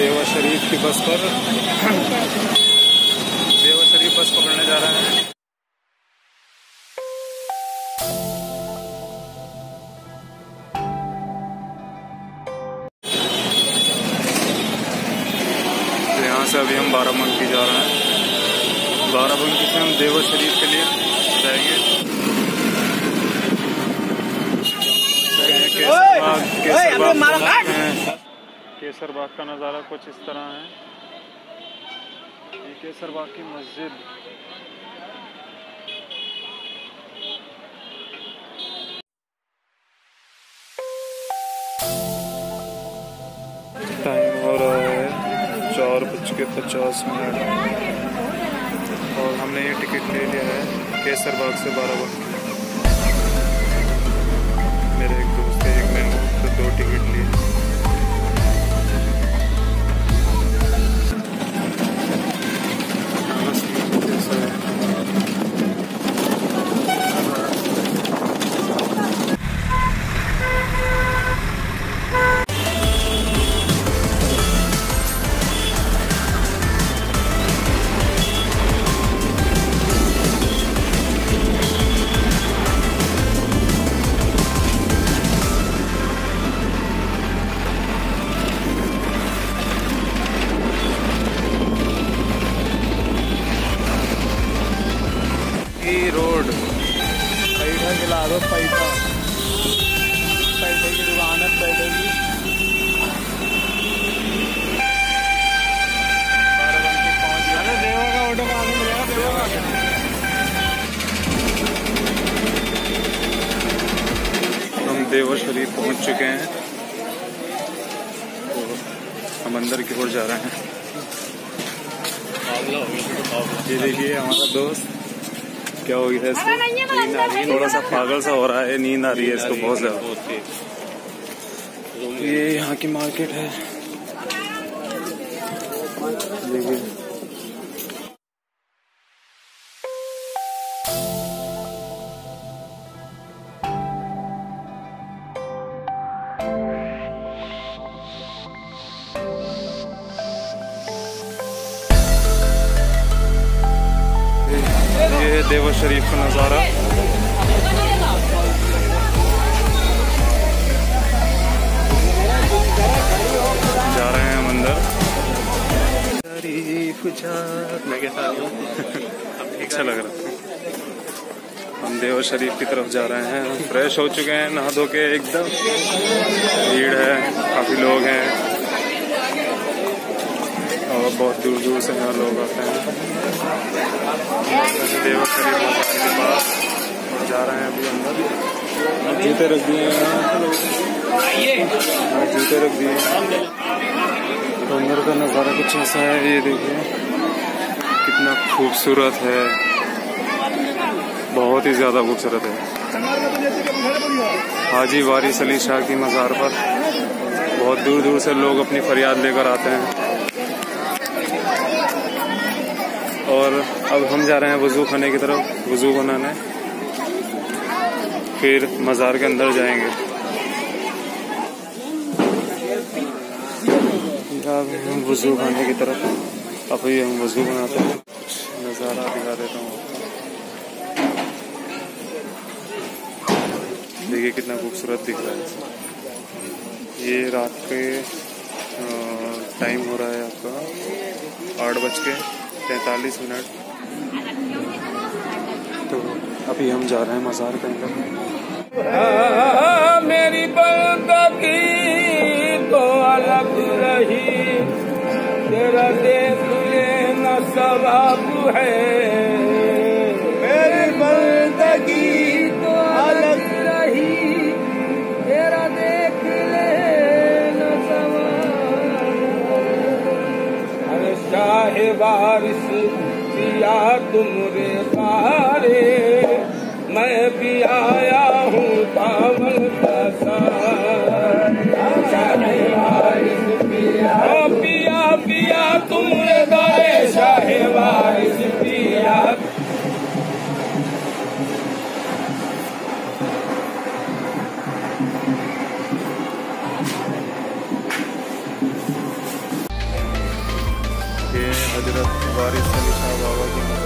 देवा शरीफ की बस पर देवा शरीफ बस पकड़ने जा रहे हैं। तो यहाँ से अभी हम बाराबंकी जा रहे हैं। बाराबंकी से हम देवा शरीफ के लिए जाएंगे। केसरबाग का नज़ारा कुछ इस तरह है। ये केसरबाग की मस्जिद, टाइम हो रहा है 4:50 और हमने ये टिकट ले लिया है केसरबाग से बाराबंकी। मेरे एक दोस्त है, एक मैंने तो 2 टिकट लिए। देवा शरीफ पहुंच चुके हैं और तो हम अंदर की ओर जा रहे हैं। ये देखिए हमारा दोस्त, क्या हो गया इसको, थोड़ा सा पागल सा हो रहा है, नींद आ रही है इसको बहुत ज़्यादा। ये यहाँ की मार्केट है। देखिए देवा शरीफ का नज़ारा। जा रहे हैं हम अंदर। अच्छा लग रहा है। हम देवा शरीफ की तरफ जा रहे हैं। फ्रेश हो चुके हैं, नहा धो के एकदम। भीड़ है, काफी लोग हैं और बहुत दूर दूर से यहाँ लोग आते हैं। देवा शरीफ के पास जा रहे हैं अभी अंदर। जूते रख दिए हैं, जूते रख दिए। तो अंदर का नज़ारा कुछ ऐसा है, ये देखिए कितना खूबसूरत है, बहुत ही ज़्यादा खूबसूरत है। हाजी वारिस अली शाह की मज़ार पर बहुत दूर दूर से लोग अपनी फरियाद लेकर आते हैं। और अब हम जा रहे हैं वजू खाने की तरफ, वजू बनाने, फिर मज़ार के अंदर जाएंगे। हम वजू खाने की तरफ, अब ये हम वजू बनाते हैं। नज़ारा दिखा देता हूँ, देखिए कितना खूबसूरत दिख रहा है। ये रात के टाइम हो रहा है आपका 8:43। तो अभी हम जा रहे हैं मज़ार के अंदर। मेरी बंदगी तो अलग रही, तेरा देख लेना सवाब है। मेरी बंदगी तो अलग रही, तेरा देख लेना सवाब। अरे शाह वारिस पिया तुमरे पारे, मैं भी आया हूँ पावन का सारे। वारिस पिया पिया पिया तुमरे दारे, शाहे वारिस पिया। हजरत वारिस अली शाह बाबा की